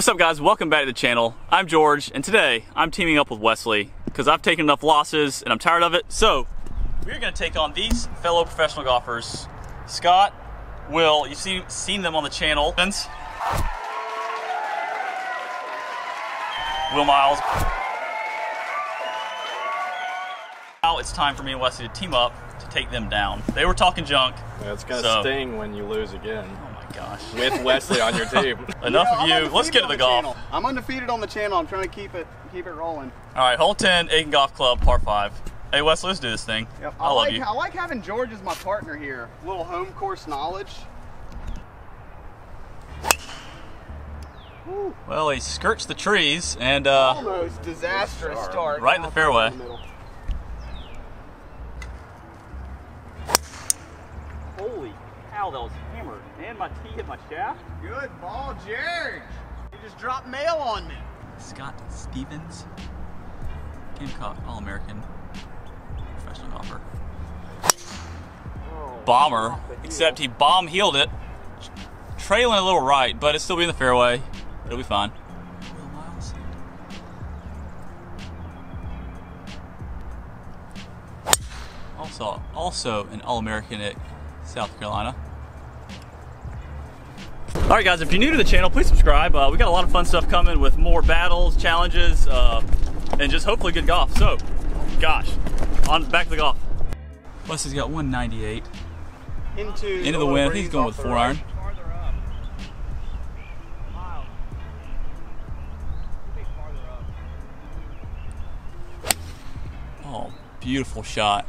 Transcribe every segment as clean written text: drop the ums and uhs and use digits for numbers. What's up, guys? Welcome back to the channel. I'm George, and today I'm teaming up with Wesley because I've taken enough losses and I'm tired of it. So we're going to take on these fellow professional golfers, Scott, Will. You've seen them on the channel. Will Miles. Now it's time for me and Wesley to team up to take them down. They were talking junk. Yeah, it's going to sting when you lose again. Oh my gosh. With Wesley on your team. Enough of you. Let's get to the golf. Channel. I'm undefeated on the channel. I'm trying to keep it rolling. All right, hole 10, Aiken Golf Club, par 5. Hey, Wesley, let's do this thing. Yep. I love you. I like having George as my partner here. A little home course knowledge. Woo. Well, he skirts the trees and... almost disastrous start. Right in the fairway. Holy cow, that was hammered. And my tee hit my shaft. Good ball, George. You just dropped mail on me. Scott Stevens, Gamecock All-American professional golfer. Oh, bomber, except he bomb-heeled it. Trailing a little right, but it's still in the fairway. It'll be fine. Will Miles. Also an All-American at South Carolina. All right, guys, if you're new to the channel, please subscribe. We got a lot of fun stuff coming with more battles, challenges, and just hopefully good golf. So, gosh, on back to the golf. Wesley's got 198. Into the wind. He's going with 4-iron. Oh, beautiful shot.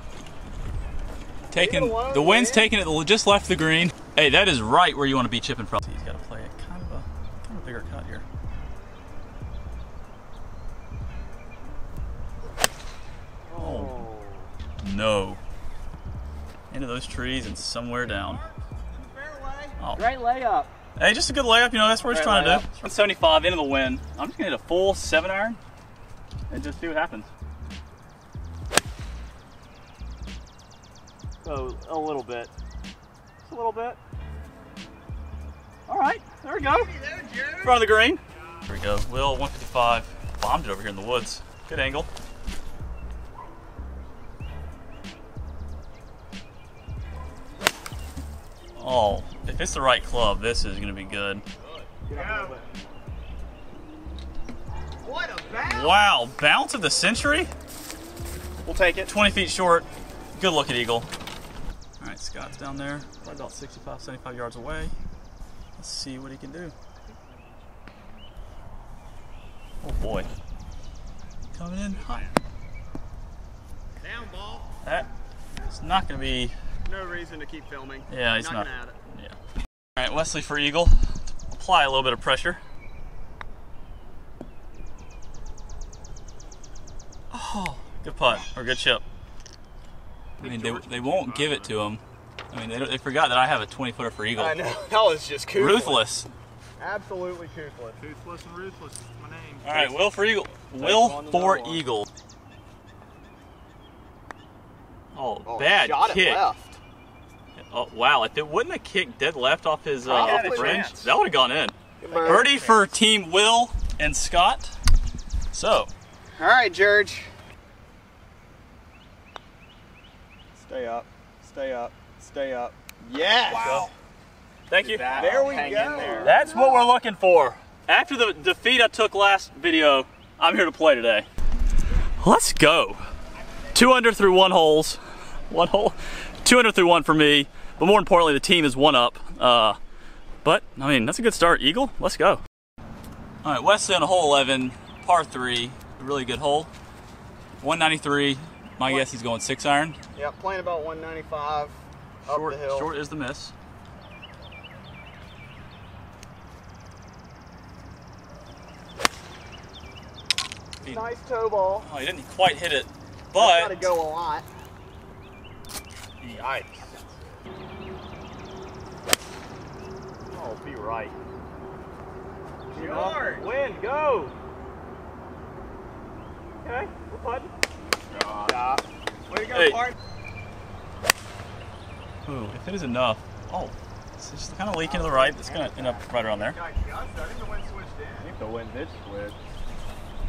The wind's taking it just left the green. Hey, that is right where you want to be chipping from. He's got to play a kind of a bigger cut here. Oh no! Into those trees and somewhere down. Oh. Great layup. Hey, just a good layup. You know that's what he's trying to do. 175 into the wind. I'm just gonna hit a full 7-iron and just see what happens. So a little bit. Just a little bit. All right, there we go. In front of the green. There we go. Will 155 bombed it over here in the woods. Good angle. Oh, if it's the right club, this is going to be good. What a bounce! Wow, bounce of the century. We'll take it. 20 feet short. Good look at eagle. All right, Scott's down there, probably about 65, 75 yards away. Let's see what he can do. Oh boy. Coming in hot. Down ball. That is not going to be... No reason to keep filming. Yeah, he's not. Yeah. All right, Wesley for eagle. Apply a little bit of pressure. Oh, good putt or good chip. I mean, they won't give it to him. I mean, they forgot that I have a 20-footer for eagle. I know. That was just coothless. Ruthless. Absolutely coothless. Coothless and ruthless is my name. All right, Will for eagle. Will for eagle. Oh, bad kick. Oh, wow. If it wouldn't have kicked dead left off his range, that would have gone in. Birdie for Team Will and Scott. So. All right, George. Stay up. Stay up. Stay up. Yes. Wow. Thank you. There we go. That's what we're looking for. After the defeat I took last video, I'm here to play today. Let's go. 2 under through one holes. One hole. 2 under through one for me, but more importantly, the team is 1 up. But I mean, that's a good start. Eagle, let's go. All right, Wesley on hole 11, par 3, a really good hole. 193. My guess he's going 6-iron. Yeah, playing about 195 up the hill. Short is the miss. Nice toe ball. Oh, he didn't quite hit it, but got to go a lot. Yikes. Oh, be right. George! Wind, go! Okay, we're putting. Way to go, Bart. Ooh, if it is enough. Oh, It's just kind of leaking to the right. It's going to end up right around there. I think the wind did switch.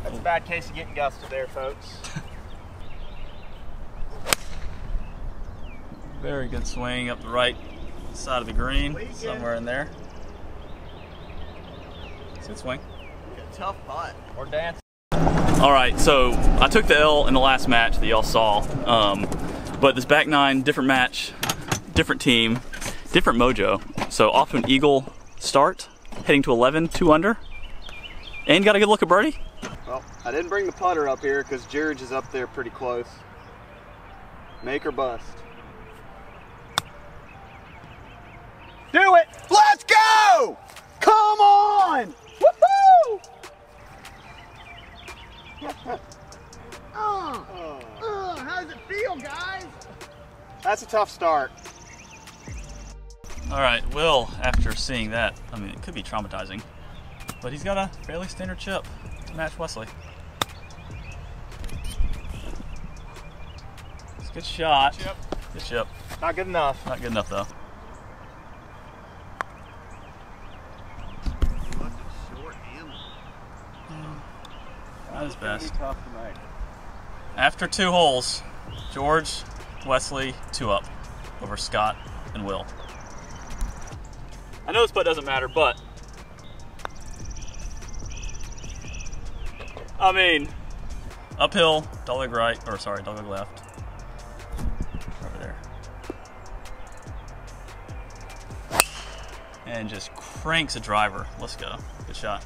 That's a bad case of getting gusted there, folks. Very good swing up the right side of the green, somewhere in there. It's a good swing. A tough putt. Or dance. All right, so I took the L in the last match that y'all saw, but this back nine, different match, different team, different mojo. So off to an eagle start, heading to 11, 2 under, and got a good look at birdie. Well, I didn't bring the putter up here because George is up there pretty close. Make or bust. Do it! Let's go! Come on! Woohoo! How does it feel, guys? That's a tough start. All right, Will, after seeing that, I mean, it could be traumatizing, but he's got a fairly standard chip to match Wesley. It's a good shot. Good chip. Good chip. Not good enough. Not good enough, though. That was best. After 2 holes, George, Wesley, 2 up over Scott and Will. I know this putt doesn't matter, but I mean, uphill, don't look right, or sorry, don't look left. Over there. And just cranks a driver. Let's go. Good shot.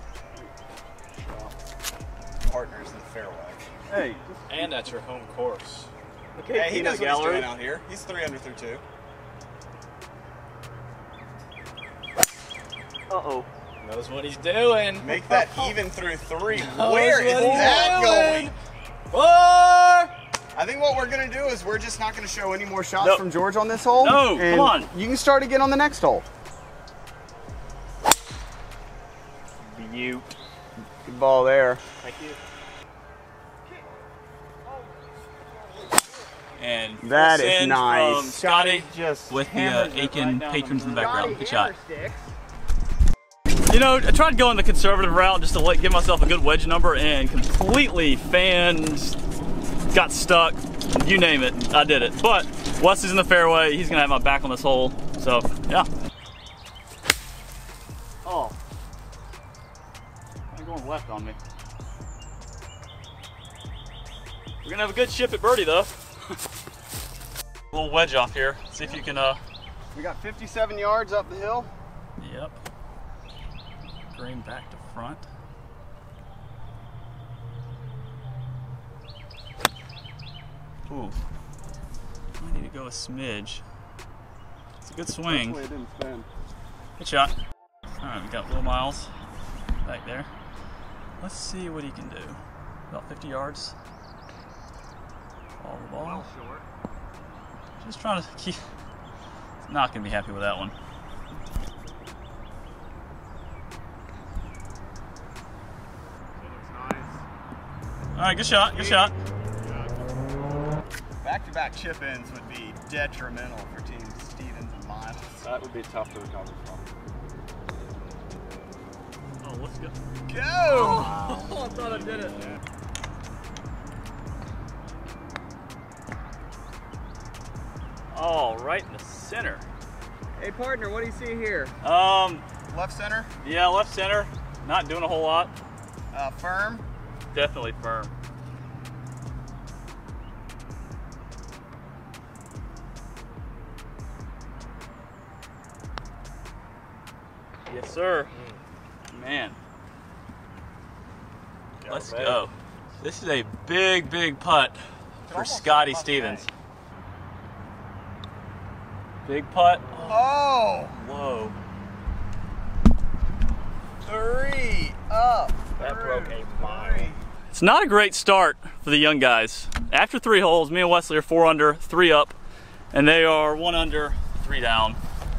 Partners in the fairway. Hey, and at your home course. Okay, hey, he knows what he's doing out here. He's 3 under through 2. Uh-oh. Knows what he's doing. Make that even through 3. Knows where is that going? Four. I think what we're going to do is we're just not going to show any more shots from George on this hole. No, come on. You can start again on the next hole. Good ball there. Thank you. And that is nice. Scotty just with the Aiken patrons in the background. Good shot. You know, I tried going the conservative route just to like give myself a good wedge number and completely fanned, got stuck, you name it, I did it. But Wesley's in the fairway, he's gonna have my back on this hole, so yeah. Oh, I'm going left on me. We're gonna have a good chip at birdie though. A little wedge off here. See if you can. We got 57 yards up the hill. Yep. Green back to front. Ooh. I need to go a smidge. It's a good swing. Hopefully it didn't spin. Good shot. All right, we got Will Miles back there. Let's see what he can do. About 50 yards. The ball. Well short. Just trying to keep. Not gonna be happy with that one. That looks nice. All right, good shot. Good shot. Back-to-back chip-ins would be detrimental for teams Stevens and Miles. That would be tough to recover from. Oh, let's go. Go! Oh, I thought I did it. Yeah. Oh, right in the center. Hey, partner, what do you see here? Left center? Yeah, left center. Not doing a whole lot. Firm? Definitely firm. Yes, sir. Man. Let's go. This is a big, big putt for Scotty Stevens. Big putt. Oh! Whoa. 3 up. That broke a mile. It's not a great start for the young guys. After 3 holes, me and Wesley are 4 under, 3 up, and they are 1 under, 3 down.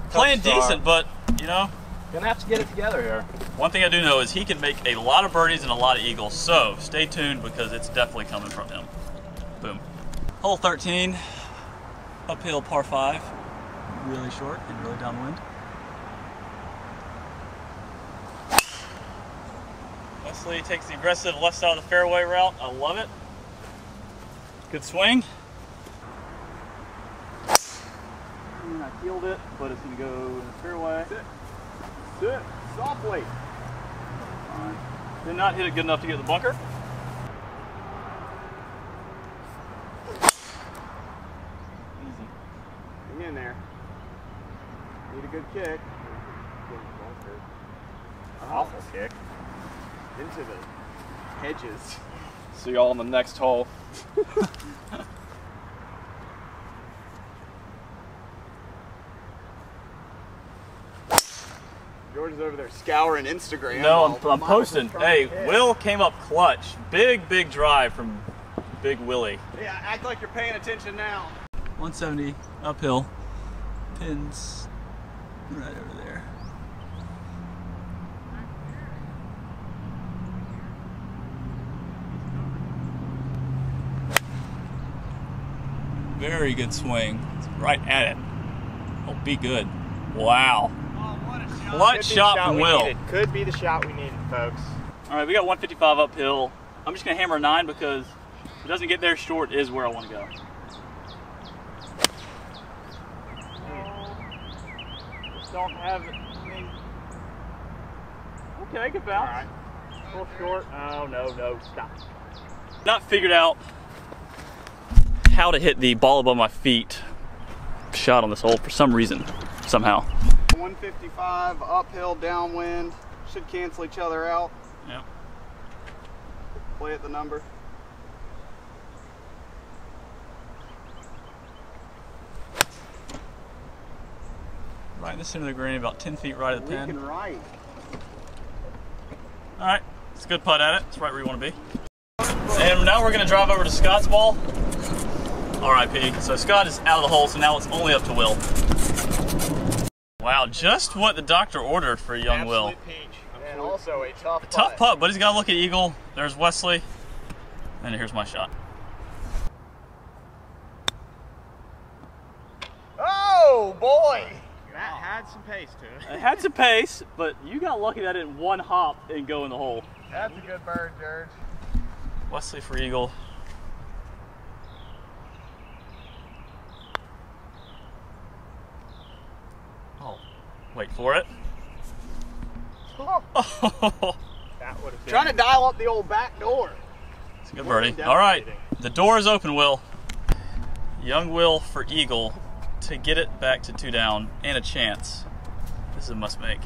Playing decent, but you know, gonna have to get it together here. One thing I do know is he can make a lot of birdies and a lot of eagles. So stay tuned because it's definitely coming from him. Boom. Hole 13, uphill par 5. Really short and really downwind. Wesley takes the aggressive left side of the fairway route. I love it. Good swing. And I keeled it, but it's going to go in the fairway. That's it. That's it. Softly. Did not hit it good enough to get the bunker. Easy. Hang in there. Need a good kick. Awful kick. Into the hedges. See y'all on the next hole. George is over there scouring Instagram. No, I'm posting. Hey, Will came up clutch. Big drive from Big Willie. Yeah, act like you're paying attention now. 170 uphill. Pins right over there. Very good swing. It's right at it. Oh, be good. Wow. Clutch shot from Will. Could be the shot we needed, folks. All right, we got 155 uphill. I'm just going to hammer a 9 because if it doesn't get there short is where I want to go. Just don't have it. I mean, okay, good bounce. All right. A little short. Oh, no, stop. Not figured out how to hit the ball above my feet shot on this hole for some reason, somehow. 155 uphill, downwind, should cancel each other out. Yep. Play at the number. Right in the center of the green, about 10 feet right of the pin. Right. All right, it's a good putt at it. It's right where you want to be. And now we're going to drive over to Scott's ball. RIP. So Scott is out of the hole, so now it's only up to Will. Wow, just what the doctor ordered for young Absolute Will. Peach. And also a tough putt. Tough putt, but he's got to look at eagle. There's Wesley. And here's my shot. Oh, boy! That had some pace to it. It had some pace, but you got lucky that in one hop and go in the hole. That's a good bird, George. Wesley for eagle. Wait for it. Oh. That would have been. Trying to dial up the old back door. It's a good birdie. All right, the door is open, Will. Young Will for eagle to get it back to 2 down and a chance. This is a must make.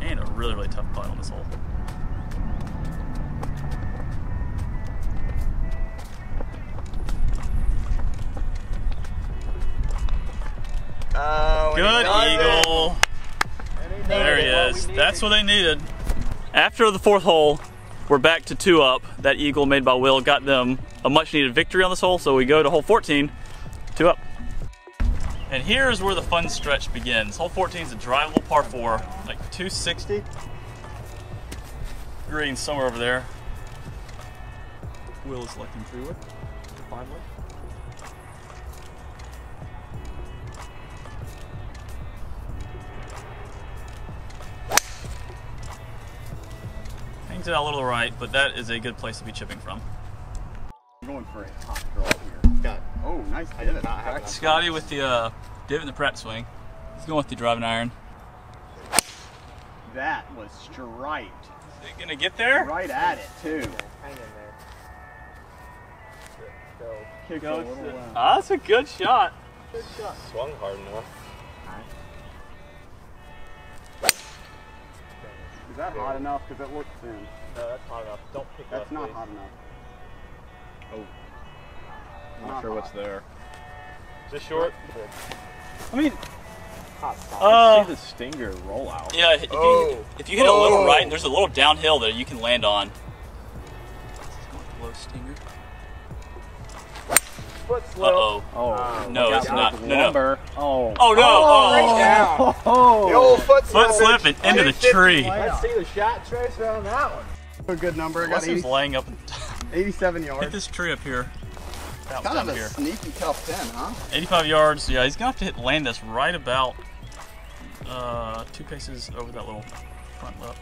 And a really tough putt on this hole. Good eagle. There he is. That's what they needed. After the 4th hole, we're back to 2 up. That eagle made by Will got them a much needed victory on this hole, so we go to hole 14, 2 up. And here's where the fun stretch begins. Hole 14 is a drivable par 4, like 260. Green somewhere over there. Will is looking through it, finally. It out a little right, but that is a good place to be chipping from. I'm going for a hot draw here. Got it. Oh, nice. I did it. Scotty with the divot in the prep swing. He's going with the driving iron. That was striped. Is it gonna get there? Right at it too. Hang in there. Good. Go. Oh, that's a good shot. Good shot. Swung hard enough. Is that hot enough? Because it looks thin. No, that's hot enough. Don't pick that up. That's not hot enough. Oh. I'm not sure what's there. Is this short? I mean, I see the stinger roll out. Yeah, if you hit a little right, there's a little downhill that you can land on. Low stinger. Uh-oh. Oh, no, it's not. No. Oh. Oh, no. Oh. Oh. The old foot slip and into the tree. Let's see the shot trace on that one. A good number. I got 87 yards. Hit this tree up here. That kind of a here. Sneaky tough 10, huh? 85 yards. Yeah, he's going to have to land this right about 2 paces over that little front lip.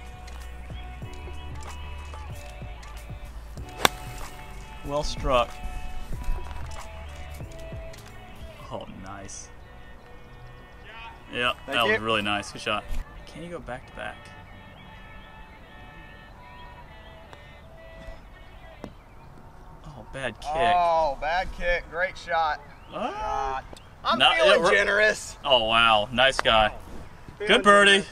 Well struck. Oh, nice. Yeah, that was really nice. Good shot. Can you go back to back? Oh, bad kick. Oh, bad kick. Great shot. Ah. I'm feeling generous. Oh, wow. Nice guy. Oh, good birdie.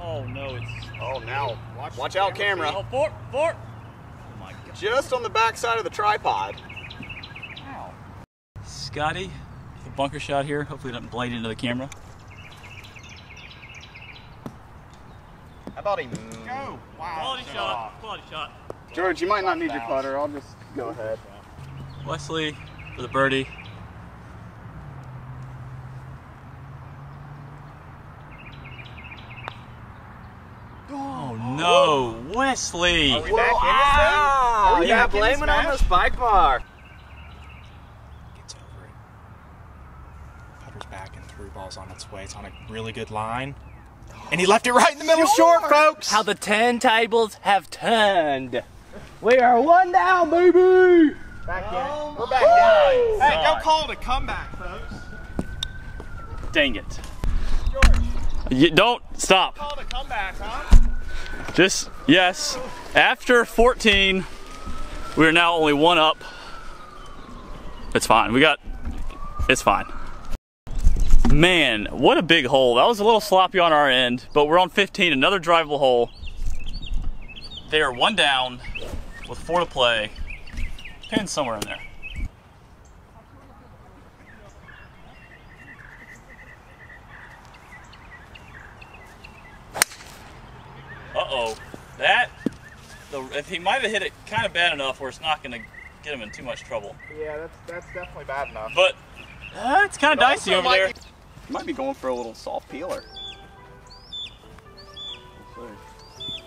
Oh, no. It's. Oh, now. Watch out, camera. Oh, four. Oh, my God. Just on the back side of the tripod. Wow. Scotty, the bunker shot here. Hopefully it doesn't blade into the camera. How about him? Go. Wow. Quality shot. Quality shot. George, you might not need your putter. I'll just go ahead. Wesley for the birdie. Oh, no. Wesley. Are we back in this round? Yeah, blaming on the spike bar. Gets over it. Putter's back and through ball's on its way. It's on a really good line. And he left it right in the middle short, folks. How the turntables have turned. We are one down, baby! Back in. We're back down. Hey, go call to come back, folks. Dang it. George. You don't stop. Call to come back, huh? Just, yes. After 14, we are now only one up. It's fine. It's fine. Man, what a big hole. That was a little sloppy on our end, but we're on 15, another drivable hole. They are one down. With 4 to play, pin somewhere in there. Uh-oh, if he might have hit it kind of bad enough where it's not going to get him in too much trouble. Yeah, that's definitely bad enough. But it's kind of dicey over there. He might be going for a little soft peeler. We'll see.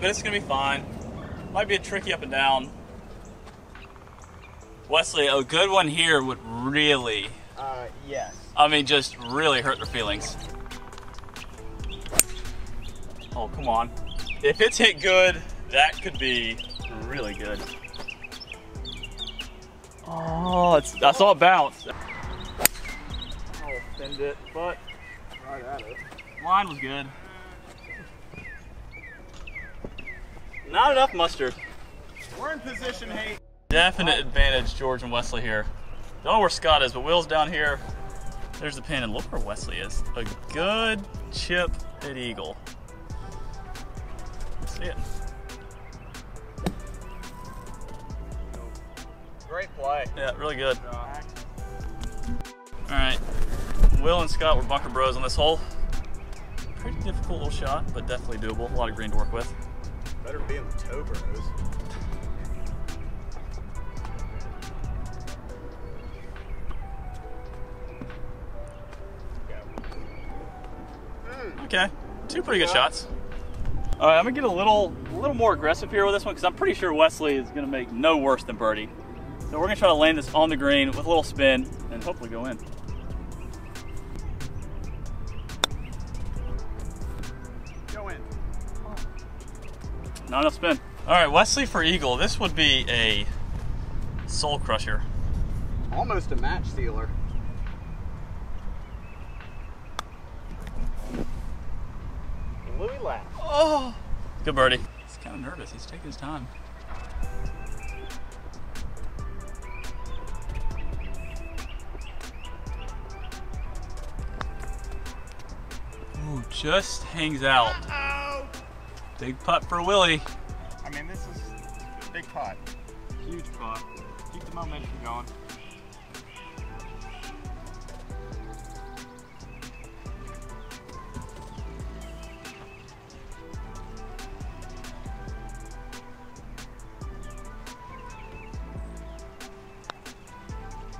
But it's gonna be fine. Might be a tricky up and down. Wesley, a good one here would really, yes. I mean, just really hurt their feelings. Oh, come on. If it's hit good, that could be really good. Oh, I saw it bounce. I'll send it, but right at it. Line was good. Not enough mustard. We're in position, hey. Definite advantage, George and Wesley here. Don't know where Scott is, but Will's down here. There's the pin, and look where Wesley is. A good chip at eagle. See it. Great play. Yeah, really good. All right, Will and Scott were bunker bros on this hole. Pretty difficult little shot, but definitely doable. A lot of green to work with. Better be in the toe bros. Okay, two pretty good shots. All right, I'm gonna get a little more aggressive here with this one because I'm pretty sure Wesley is gonna make no worse than birdie. So we're gonna try to land this on the green with a little spin and hopefully go in. Not enough spin. All right, Wesley for eagle. This would be a soul crusher. Almost a match stealer. Louis Lapp. Oh, good birdie. He's kind of nervous. He's taking his time. Ooh, just hangs out. Big putt for Willie. I mean, this is a big putt. Huge putt. Keep the momentum going.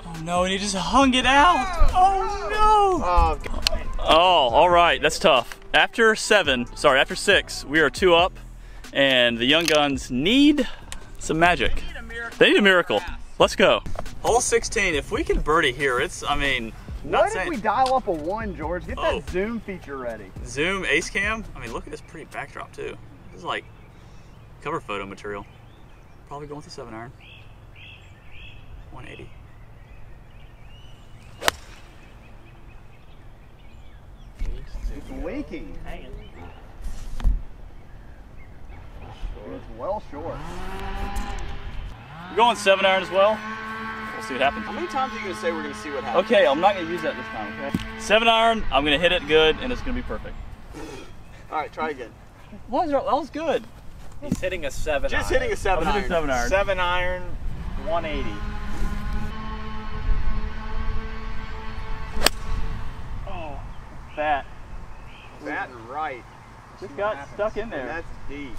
Oh no, and he just hung it out. Oh no! Oh, all right, that's tough. After 6, we are 2 up, and the young guns need some magic. They need a miracle. Let's go. Hole 16, if we can birdie here, it's, I mean, what if we dial up a one, George? Get that zoom feature ready. Zoom, ace cam. I mean, look at this pretty backdrop too. This is like cover photo material. Probably going with the 7-iron. 180. It's leaking. It's well short. We're going 7-iron as well. We'll see what happens. How many times are you going to say we're going to see what happens? Okay, I'm not going to use that this time, okay? 7-iron, I'm going to hit it good, and it's going to be perfect. All right, try again. What? That was good. He's hitting a 7-iron. Just hitting a 7-iron. 7-iron. 7-iron, 180. Oh, fat. Fat and right. Just got stuck in there. And that's deep.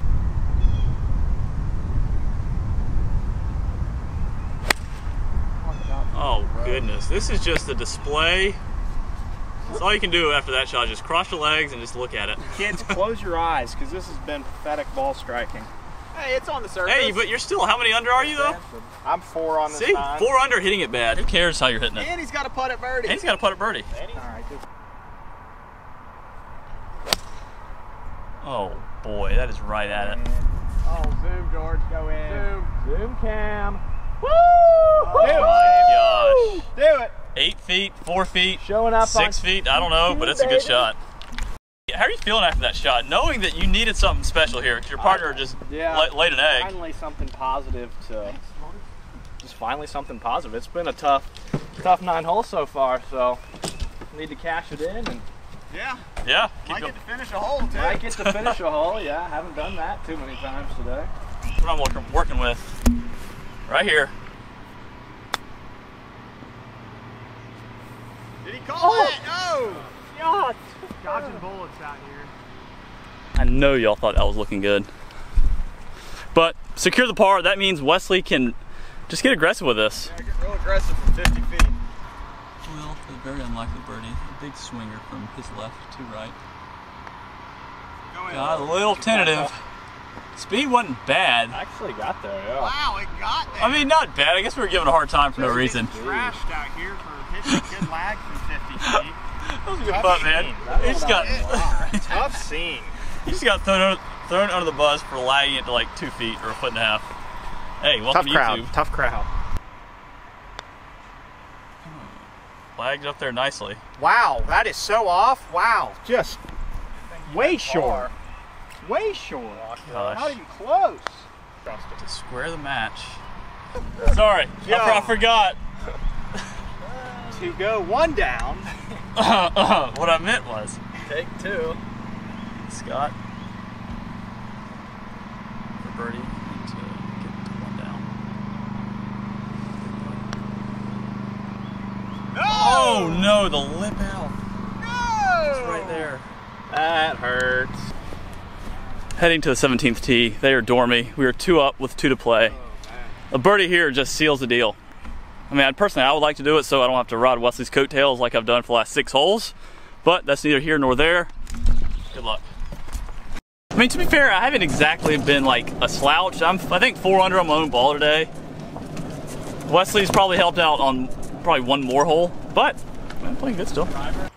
Oh, goodness. This is just a display. That's all you can do after that shot. Just cross your legs and just look at it. Kids, close your eyes, because this has been pathetic ball striking. Hey, it's on the surface. Hey, but you're still, how many under are you, though? I'm 4 on this nine. See, 4 under hitting it bad. Who cares how you're hitting it? And he's got a putt at birdie. All right, good. Oh, boy, that is right at it. Oh, zoom, George, go in. Zoom. Zoom cam. Woo! Oh, gosh. Do it. 8 feet, 4 feet, showing up 6 feet, I don't know, but it's a good shot. How are you feeling after that shot, knowing that you needed something special here? Your partner just laid an egg. Finally something positive to, It's been a tough 9 holes so far, so need to cash it in. And yeah. Might get to finish a hole, too. Might get to finish a hole, yeah. I haven't done that too many times today. That's what I'm working with right here. Did he call that? No! God. Dodging bullets out here. I know y'all thought I was looking good. But secure the par. That means Wesley can just get aggressive with this. Yeah, get real aggressive from 50 feet. Well, a very unlikely birdie. A big swinger from his left to right. Got a little tentative. Speed wasn't bad. I actually got there, yeah. Wow, it got there. I mean, not bad. I guess we were given a hard time for no reason. Trashed out here for hitting a good lag from 50 feet. That was a good putt, man. He just got tough scene. He just got thrown under the bus for lagging it to like 2 feet or a foot and a half. Hey, welcome to YouTube. Tough crowd. Lagged up there nicely. Wow, that is so off. Wow, just way short. Way short. Gosh. Not even close. To square the match. Sorry, I forgot. 2 go, 1 down. What I meant was take 2. Scott for birdie and to get 1 down. No! Oh no, the lip out. No! It's right there. That hurts. Heading to the 17th tee, they are dormy. We are 2 up with 2 to play. Oh, a birdie here just seals the deal. I mean, personally, I would like to do it so I don't have to ride Wesley's coattails like I've done for the last 6 holes, but that's neither here nor there. Good luck. I mean, to be fair, I haven't exactly been like a slouch. I think 4 under on my own ball today. Wesley's probably helped out on probably 1 more hole, but I'm playing good still.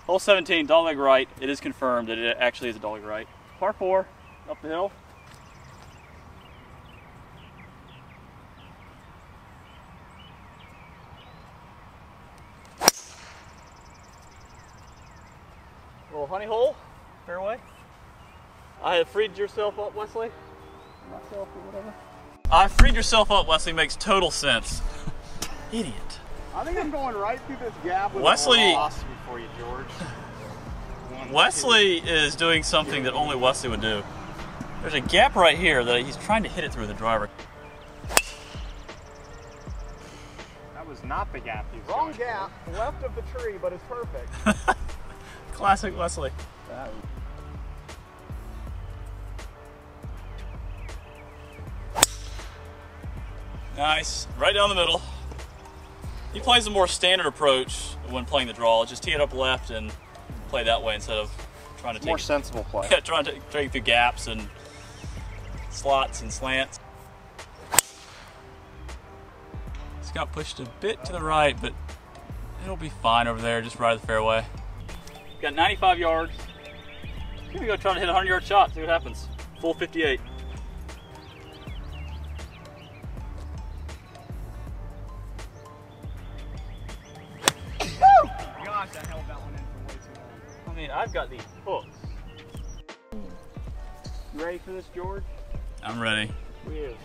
Hole 17, dog leg right. It is confirmed that it actually is a dog leg right. Par 4. Up the hill. Little honey hole, fairway. I have freed yourself up, Wesley. Myself or whatever. I freed yourself up, Wesley, makes total sense. Idiot. I think I'm going right through this gap with Wesley. Velocity for you, George. Wesley is doing something that only Wesley would do. There's a gap right here that he's trying to hit it through the driver. That was not the gap. Wrong gap, left of the tree, but it's perfect. Classic Wesley. Nice, right down the middle. He plays a more standard approach when playing the draw. Just tee it up left and play that way instead of trying to take more sensible play. Yeah, trying to take through gaps and slots and slants. It's got pushed a bit to the right, but it'll be fine over there, just right of the fairway. Got 95 yards. I'm gonna go try to hit a 100-yard shot, see what happens. Full 58. Gosh, I held that one in for way too long. I mean, I've got these hooks. You ready for this, George? I'm ready.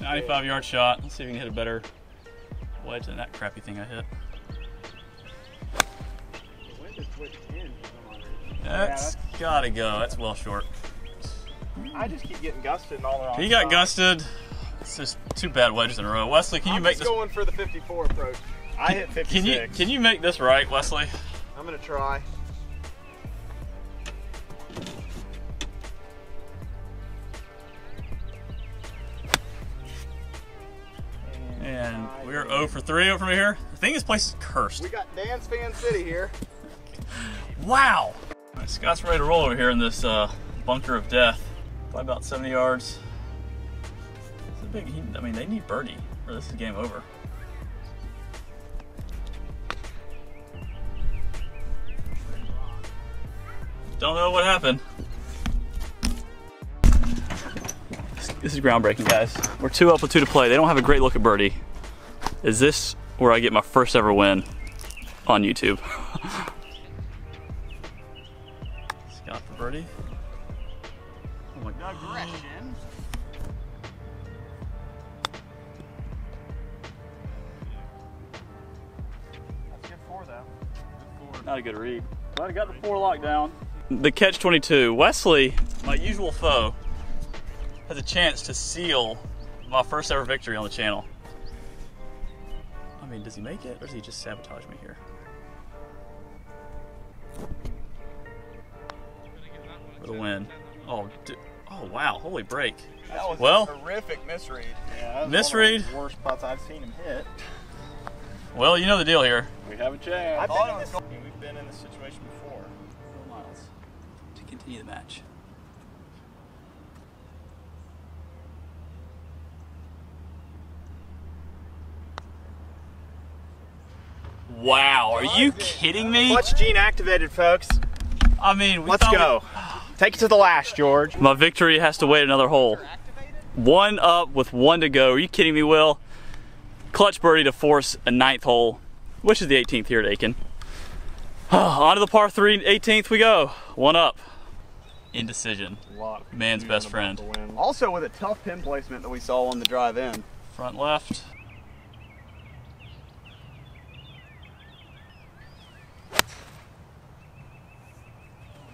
95-yard shot. Let's see if we can hit a better wedge than that crappy thing I hit. That's gotta go. That's well short. I just keep getting gusted and all the wrong time. He got gusted. It's just two bad wedges in a row. Wesley, can you make this? I'm going for the 54 approach. I hit 56. Can you make this right, Wesley? I'm gonna try. And we're 0 for 3 over here. I think this place is cursed. We got Dan's Fan City here. Wow! All right, Scott's ready to roll over here in this bunker of death. Probably about 70 yards. It's a big, I mean, they need birdie or this is game over. Don't know what happened. This is groundbreaking, guys. We're 2 up with 2 to play. They don't have a great look at birdie. Is this where I get my first ever win on YouTube? Scott for birdie. Oh my God. Aggression. That's good 4 though. Good 4. Not a good read. Glad I got the 4 locked down. The catch 22. Wesley, my usual foe, has a chance to seal my first ever victory on the channel. I mean, does he make it or does he just sabotage me here? For the win. Oh, dude. Oh wow, holy break. That was a horrific misread. Yeah, that was one of the worst spots I've seen him hit. Well, you know the deal here. We have a chance. We've been in this situation before. Will Miles to continue the match. Wow, are you kidding me? Clutch gene activated, folks. I mean, let's go. Take it to the last, George. My victory has to wait another hole. 1 up with 1 to go. Are you kidding me, Will? Clutch birdie to force a 9th hole, which is the 18th here at Aiken. On to the par 3, 18th we go. 1 up. Indecision. Man's best friend. Also with a tough pin placement that we saw on the drive in. Front left.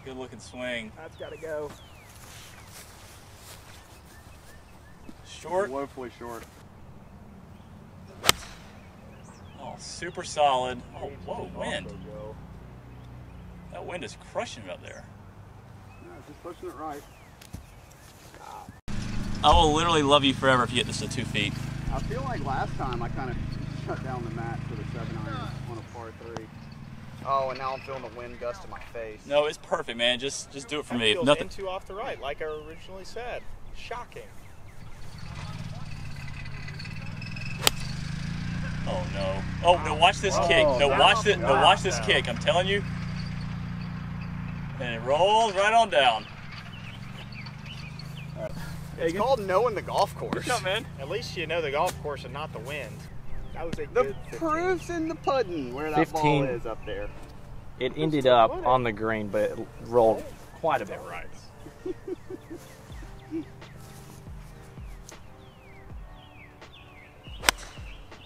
Good looking swing. That's gotta go. Short. Woefully short. Oh, super solid. Oh, whoa, wind. That wind is crushing it up there. No, just pushing it right. I will literally love you forever if you get this to 2 feet. I feel like last time I kind of shut down the mat for the 7-iron on a par 3. Oh, and now I'm feeling the wind gust in my face. No, it's perfect, man. Just do it for me. Nothing. In 2 off the right, like I originally said. Shocking. Oh no! Oh no! Watch this kick! No, watch this! No, watch this kick! I'm telling you. And it rolls right on down. It's called knowing the golf course. What's up, man? At least you know the golf course and not the wind. The proof's in the pudding where that ball is up there. It ended up on the green, but it rolled quite a bit right.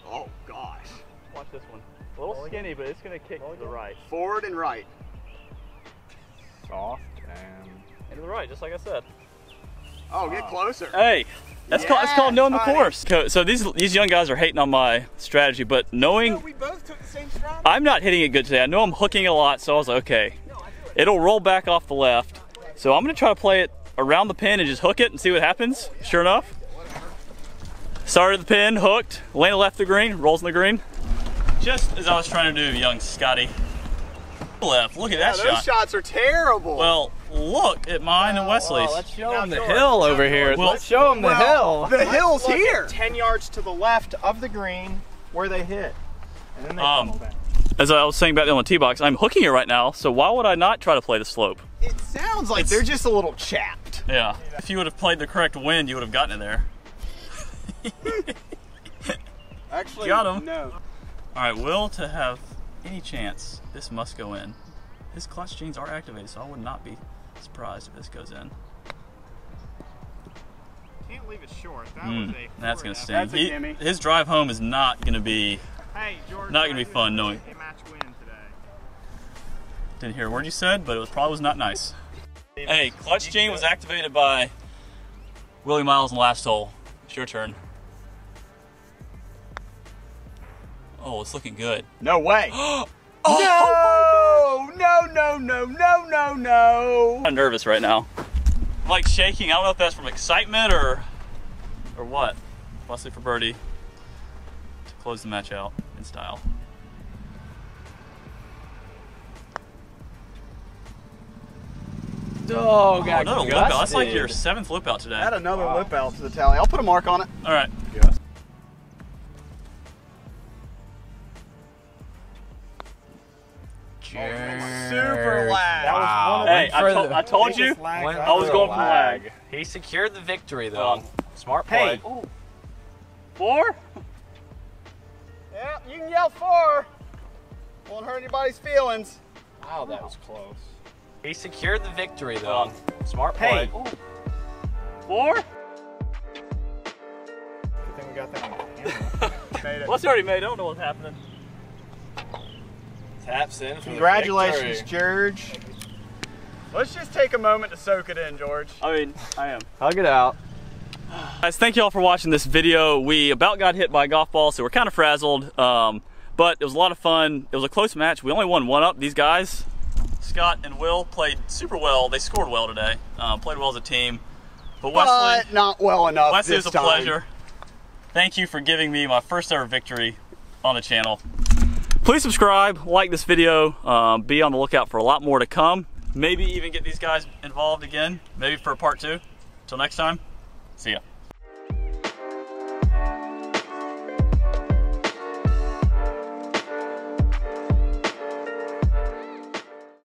Oh, gosh. Watch this one. A little skinny, but it's going to kick to the right. Forward and right. Soft and... into the right, just like I said. Oh, get closer. Hey. That's, that's called knowing the course. So these young guys are hating on my strategy, but knowing we both took the same strategy. I'm not hitting it good today. I know I'm hooking a lot, so I was like, okay, it'll roll back off the left. So I'm gonna try to play it around the pin and just hook it and see what happens. Sure enough, started the pin, hooked, landed left the green, rolls in the green. Just as I was trying to do, young Scotty. Left. Look at that shot. Those shots are terrible. Well, look at mine and Wesley's. Let's show them the hill over here. Let's show them the hill. The hill's here. 10 yards to the left of the green where they hit. And then they tumble back. As I was saying back there on the tee box, I'm hooking it right now, so why would I not try to play the slope? It sounds like they're just a little chapped. Yeah. If you would have played the correct wind, you would have gotten it there. Actually, got him. No. All right, Will, to have any chance, this must go in. His clutch genes are activated, so I would not be surprised if this goes in. Can't leave it short. That was a that's going to sting. That's his drive home is not going to be fun, knowing. Didn't hear a word you said, but it was probably not nice. Hey, clutch gene was activated by Willie Miles in the last hole. It's your turn. Oh, it's looking good. No way. Oh, no. I'm nervous right now. I'm like shaking. I don't know if that's from excitement or what. Wesley for birdie to close the match out in style. Oh, God. Another lip out. That's like your 7th lip out today. Add another lip out to the tally. I'll put a mark on it. All right. Yes. Super lag. That was one of I told you I was going for lag. He secured the victory though. Smart play. Hey. 4? Yeah, you can yell 4. Won't hurt anybody's feelings. Wow, that was close. He secured the victory though. Smart play. Hey. 4? Good thing we got that on camera. Well, it's already made. I don't know what's happening. Taps in. Congratulations, George. Let's just take a moment to soak it in, George. I mean, I am. Hug it out. Guys, thank you all for watching this video. We about got hit by a golf ball, so we're kind of frazzled, but it was a lot of fun. It was a close match. We only won 1 up. These guys, Scott and Will, played super well. They scored well today, played well as a team. But Wesley, not well enough. Wesley, it was a pleasure. Thank you for giving me my first ever victory on the channel. Please subscribe, like this video, be on the lookout for a lot more to come. Maybe even get these guys involved again, maybe for a part 2. Till next time, see ya.